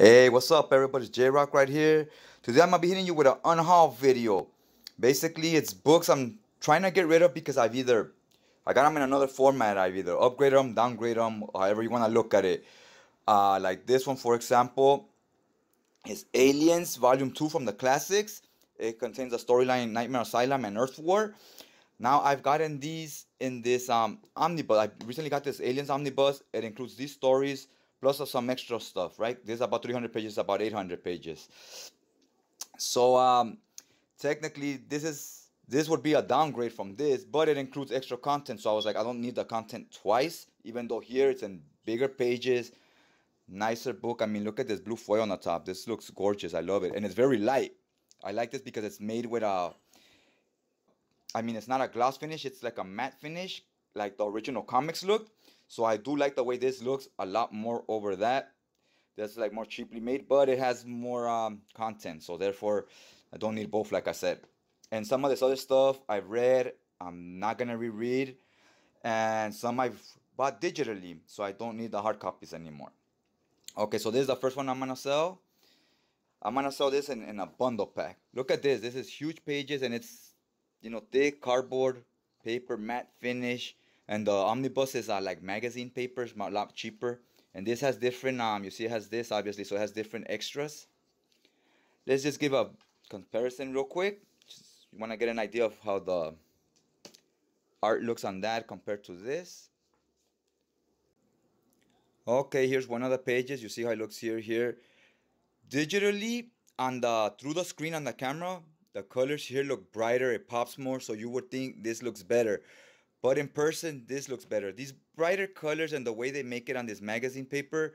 Hey, what's up everybody, it's J-Rock right here. Today I'm going to be hitting you with an unhaul video. Basically, it's books I'm trying to get rid of because I got them in another format. I've either upgraded them, downgraded them, however you want to look at it. Like this one, for example, is Aliens Volume 2 from the classics. It contains the storyline Nightmare Asylum and Earth War. Now I've gotten these in this omnibus. I recently got this Aliens omnibus. It includes these stories, plus some extra stuff, right? This is about 300 pages, about 800 pages. So technically, this would be a downgrade from this, but it includes extra content. So I was like, I don't need the content twice, even though here it's in bigger pages, nicer book. I mean, look at this blue foil on the top. This looks gorgeous. I love it, and it's very light. I like this because it's made with a, I mean, it's not a gloss finish. It's like a matte finish, like the original comics looked. So I do like the way this looks a lot more over that. That's like more cheaply made, but it has more content. So therefore, I don't need both, like I said. And some of this other stuff I've read, I'm not going to reread. And some I've bought digitally, so I don't need the hard copies anymore. Okay, so this is the first one I'm going to sell. I'm going to sell this in a bundle pack. Look at this. This is huge pages, and it's, you know, thick cardboard, paper, matte finish. And the omnibuses are like magazine papers, a lot cheaper. And this has different, you see it has this obviously, so it has different extras. Let's just give a comparison real quick. Just, you want to get an idea of how the art looks on that compared to this. Okay, here's one of the pages. You see how it looks here. Digitally, through the screen on the camera, the colors here look brighter, it pops more, so you would think this looks better. But in person, this looks better. These brighter colors and the way they make it on this magazine paper,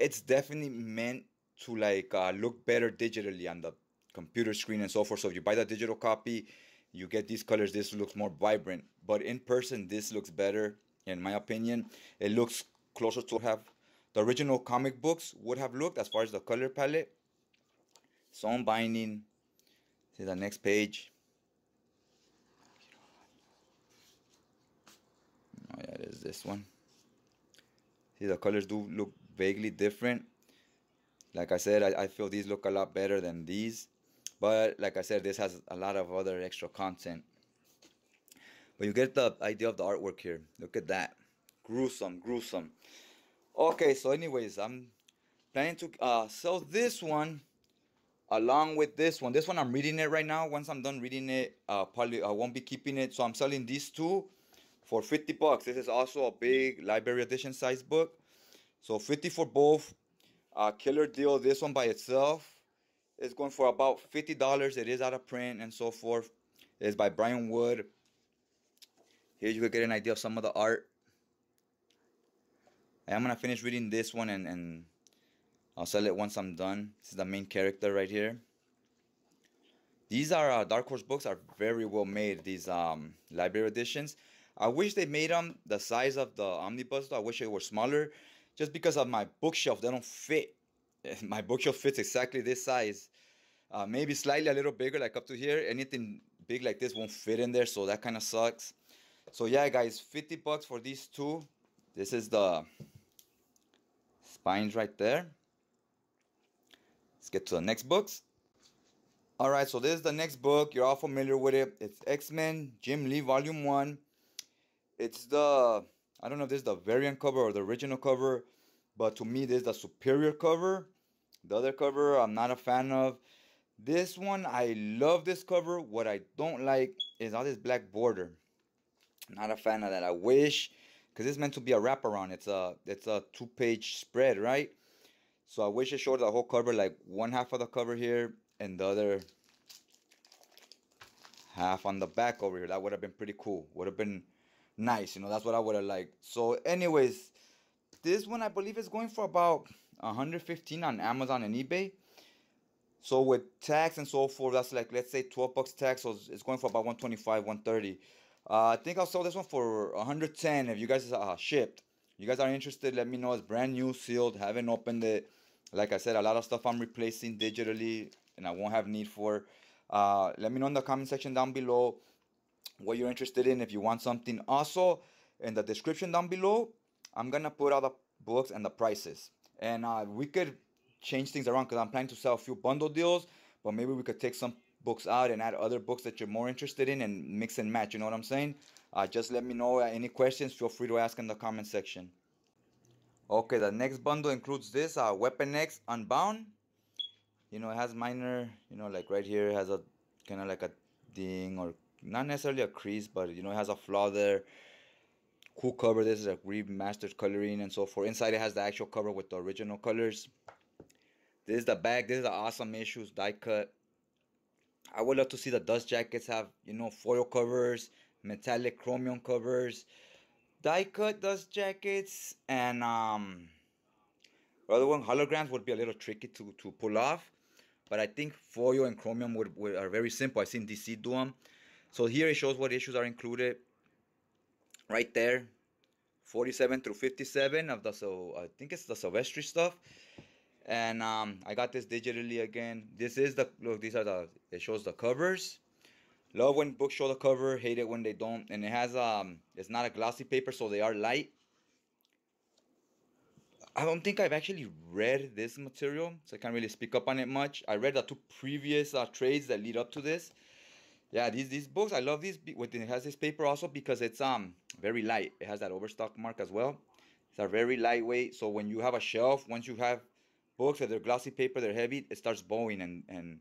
it's definitely meant to like look better digitally on the computer screen and so forth. So if you buy the digital copy, you get these colors. This looks more vibrant. But in person, this looks better, in my opinion. It looks closer to how the original comic books would have looked as far as the color palette. Its own binding. See the next page. Oh yeah, there's this one. See, the colors do look vaguely different. Like I said, I feel these look a lot better than these. But like I said, this has a lot of other extra content. But you get the idea of the artwork here. Look at that. Gruesome. Okay, so anyways, I'm planning to sell this one along with this one. This one I'm reading it right now. Once I'm done reading it, probably I won't be keeping it. So I'm selling these two for 50 bucks. This is also a big library edition size book. So 50 for both. Killer deal. This one by itself is going for about $50. It is out of print and so forth. It's by Brian Wood. Here you can get an idea of some of the art. And I'm going to finish reading this one and I'll sell it once I'm done. This is the main character right here. These are Dark Horse books are very well made. These library editions. I wish they made them the size of the omnibus, though. I wish it were smaller, just because of my bookshelf. They don't fit. My bookshelf fits exactly this size. Maybe slightly a little bigger, like up to here. Anything big like this won't fit in there, so that kind of sucks. So yeah, guys, 50 bucks for these two. This is the spines right there. Let's get to the next books. All right, so this is the next book. You're all familiar with it. It's X-Men Jim Lee Volume 1. It's the, I don't know if this is the variant cover or the original cover, but to me, this is the superior cover. The other cover, I'm not a fan of. This one, I love this cover. What I don't like is all this black border. I'm not a fan of that. I wish, because it's meant to be a wraparound. It's a two-page spread, right? So I wish it showed the whole cover, like one half of the cover here and the other half on the back over here. That would have been pretty cool. Would have been nice, you know, that's what I would have liked. So anyways, this one I believe is going for about $115 on Amazon and eBay. So with tax and so forth, that's like, let's say $12 tax, so it's going for about $125, $130. I think I'll sell this one for $110 if you guys shipped. You guys are interested, let me know. It's brand new, sealed, haven't opened it. Like I said, a lot of stuff I'm replacing digitally and I won't have need for. Let me know in the comment section down below what you're interested in, if you want something. Also, in the description down below, I'm gonna put all the books and the prices, and we could change things around, because I'm planning to sell a few bundle deals, but maybe we could take some books out and add other books that you're more interested in and mix and match, you know what I'm saying? Just let me know any questions, feel free to ask in the comment section. Okay, the next bundle includes this, Weapon X Unbound. You know, it has minor, you know, like right here, it has a kind of like a ding, or not necessarily a crease, but you know, it has a flaw there. Cool cover, this is a remastered coloring and so forth. Inside it has the actual cover with the original colors. This is the bag, this is the Awesome Issues die cut. I would love to see the dust jackets have, you know, foil covers, metallic chromium covers, die cut dust jackets, and the other one, holograms, would be a little tricky to pull off. But I think foil and chromium are very simple. I've seen DC do them. So here it shows what issues are included. Right there, 47 through 57 of the, so I think it's the Sylvestri stuff. And I got this digitally again. This is the look. These are the, it shows the covers. Love when books show the cover. Hate it when they don't. And it has it's not a glossy paper, so they are light. I don't think I've actually read this material, so I can't really speak up on it much. I read the two previous trades that lead up to this. Yeah, these books, I love these. It has this paper also because it's very light. It has that overstock mark as well. It's a very lightweight, so when you have a shelf, once you have books that they're glossy paper, they're heavy, it starts bowing, and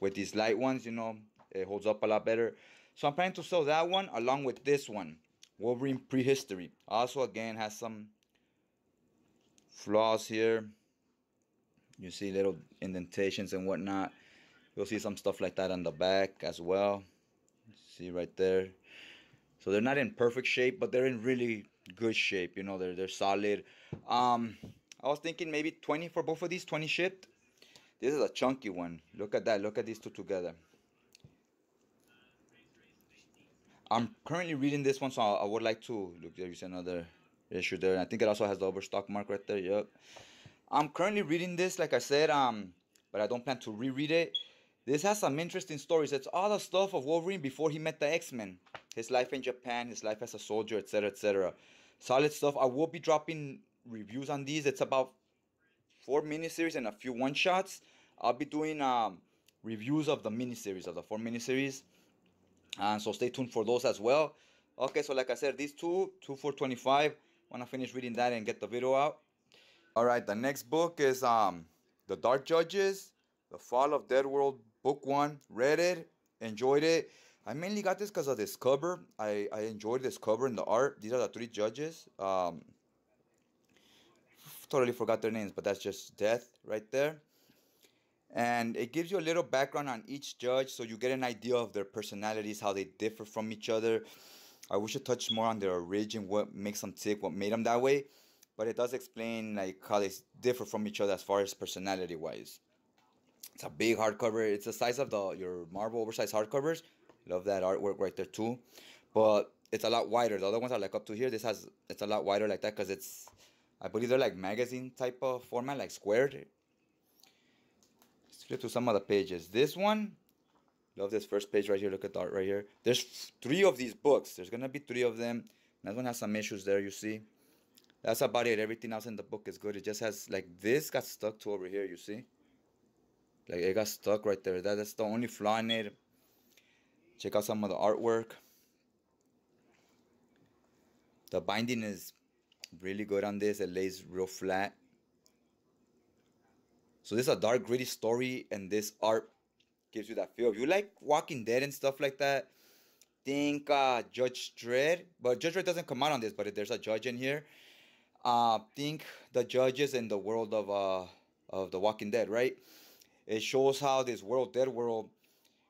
with these light ones, you know, it holds up a lot better. So I'm planning to sell that one along with this one, Wolverine Prehistory. Also, again, has some flaws here. You see little indentations and whatnot. You'll see some stuff like that on the back as well. See right there. So they're not in perfect shape, but they're in really good shape. You know, they're solid. I was thinking maybe 20 for both of these, 20 shipped. This is a chunky one. Look at that. Look at these two together. I'm currently reading this one, so I would like to look. There is another issue there. I think it also has the overstock mark right there. Yep. I'm currently reading this, like I said, but I don't plan to reread it. This has some interesting stories. It's all the stuff of Wolverine before he met the X-Men. His life in Japan, his life as a soldier, etc., etc. Solid stuff. I will be dropping reviews on these. It's about 4 miniseries and a few one-shots. I'll be doing reviews of the miniseries, of the 4 miniseries. And so stay tuned for those as well. Okay, so like I said, these two for $25. When I finish reading that and get the video out. Alright, the next book is The Dark Judges, The Fall of Dead World, Book 1. Read it, enjoyed it. I mainly got this because of this cover. I enjoyed this cover and the art. These are the 3 judges. Totally forgot their names, but that's just death right there. And it gives you a little background on each judge, so you get an idea of their personalities, how they differ from each other. I wish it touched more on their origin, what makes them tick, what made them that way. But it does explain like how they differ from each other as far as personality-wise. It's a big hardcover. It's the size of your Marvel oversized hardcovers. Love that artwork right there too. But it's a lot wider. The other ones are like up to here. This has, it's a lot wider like that because it's, I believe they're like magazine type of format, like squared. Let's flip to some of the pages. This one. Love this first page right here. Look at the art right here. There's 3 of these books. There's going to be 3 of them. That one has some issues there, you see. That's about it. Everything else in the book is good. It just has, like, this got stuck to over here, you see. Like, it got stuck right there. That's the only flaw in it. Check out some of the artwork. The binding is really good on this. It lays real flat. So this is a dark, gritty story, and this art gives you that feel. If you like Walking Dead and stuff like that, think Judge Dredd. But Judge Dredd doesn't come out on this, but there's a judge in here. Think the judges in the world of the Walking Dead, right? It shows how this world, dead world,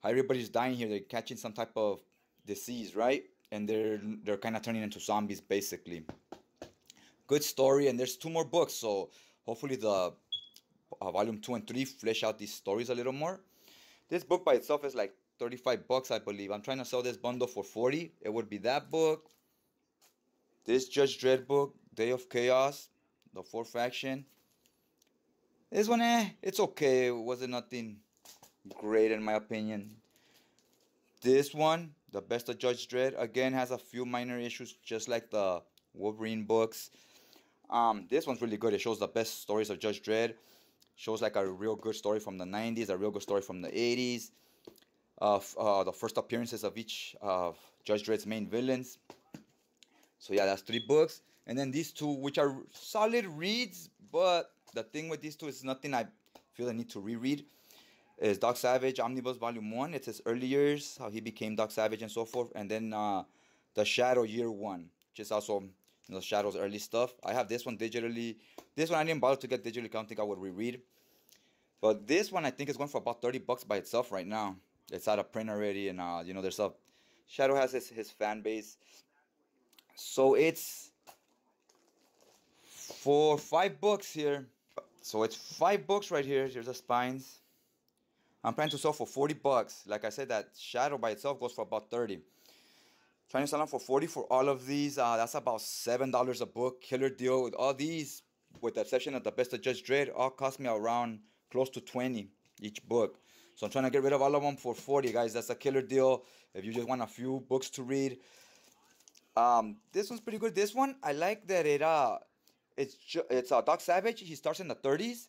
how everybody's dying here. They're catching some type of disease, right? And they're kind of turning into zombies, basically. Good story, and there's 2 more books. So hopefully the volume 2 and 3 flesh out these stories a little more. This book by itself is like $35, I believe. I'm trying to sell this bundle for $40. It would be that book, this Judge Dredd book, Day of Chaos, The Fourth Faction. This one, it's okay. It wasn't nothing great in my opinion. This one, The Best of Judge Dredd, again has a few minor issues, just like the Wolverine books. This one's really good. It shows the best stories of Judge Dredd. Shows like a real good story from the 90s, a real good story from the 80s. The first appearances of each of Judge Dredd's main villains. So yeah, that's 3 books. And then these 2, which are solid reads, but the thing with these 2 is nothing I feel I need to reread. Is Doc Savage Omnibus Volume 1. It's his early years, how he became Doc Savage and so forth. And then The Shadow Year One, which is also, you know, Shadow's early stuff. I have this one digitally. This one I didn't bother to get digitally because I don't think I would reread. But this one I think is going for about 30 bucks by itself right now. It's out of print already, and you know, there's a Shadow has his fan base. So it's for 5 books here. So it's 5 books right here. Here's the spines. I'm planning to sell for 40 bucks. Like I said, that Shadow by itself goes for about 30. Trying to sell them for 40 for all of these. That's about $7 a book. Killer deal with all these. With the exception of the best of Judge Dredd, all cost me around close to 20 each book. So I'm trying to get rid of all of them for 40, guys. That's a killer deal if you just want a few books to read. This one's pretty good. This one, I like that it's Doc Savage. He starts in the 30s.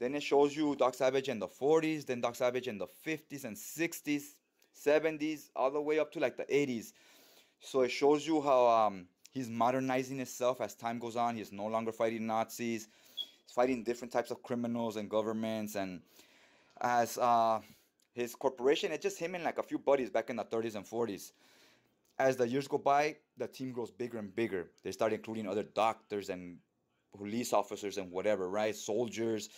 Then it shows you Doc Savage in the 40s. Then Doc Savage in the 50s and 60s, 70s, all the way up to like the 80s. So it shows you how he's modernizing himself as time goes on. He's no longer fighting Nazis. He's fighting different types of criminals and governments. And as his corporation, it's just him and like a few buddies back in the 30s and 40s. As the years go by, the team grows bigger and bigger. They start including other doctors and police officers and whatever, right? Soldiers.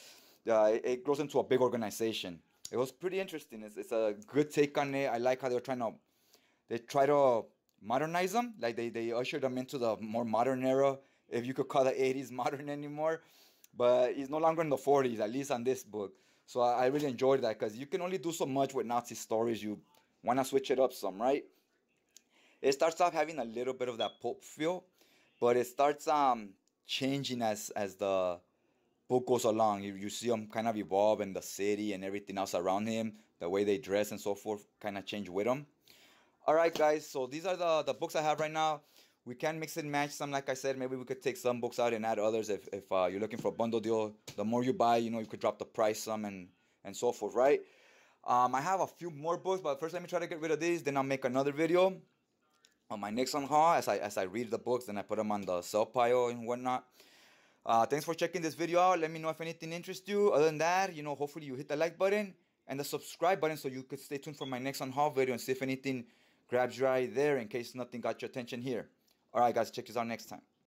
It grows into a big organization. It was pretty interesting. It's a good take on it. I like how they're trying to, they try to modernize them. Like they ushered them into the more modern era, if you could call the 80s modern anymore. But he's no longer in the 40s, at least on this book. So I really enjoyed that, because you can only do so much with Nazi stories. You want to switch it up some, right? It starts off having a little bit of that pulp feel, but it starts changing as the book goes along. You see him kind of evolve in the city and everything else around him. The way they dress and so forth kind of change with him. Alright guys, so these are the books I have right now. We can mix and match some, like I said. Maybe we could take some books out and add others if you're looking for a bundle deal. The more you buy, you know, you could drop the price some and so forth, right? I have a few more books, but first let me try to get rid of these. Then I'll make another video on my next haul as I read the books. Then I put them on the sell pile and whatnot. Thanks for checking this video out. Let me know if anything interests you. Other than that, you know, hopefully you hit the like button and the subscribe button so you could stay tuned for my next haul video and see if anything grabs your eye there in case nothing got your attention here. Alright guys, check this out next time.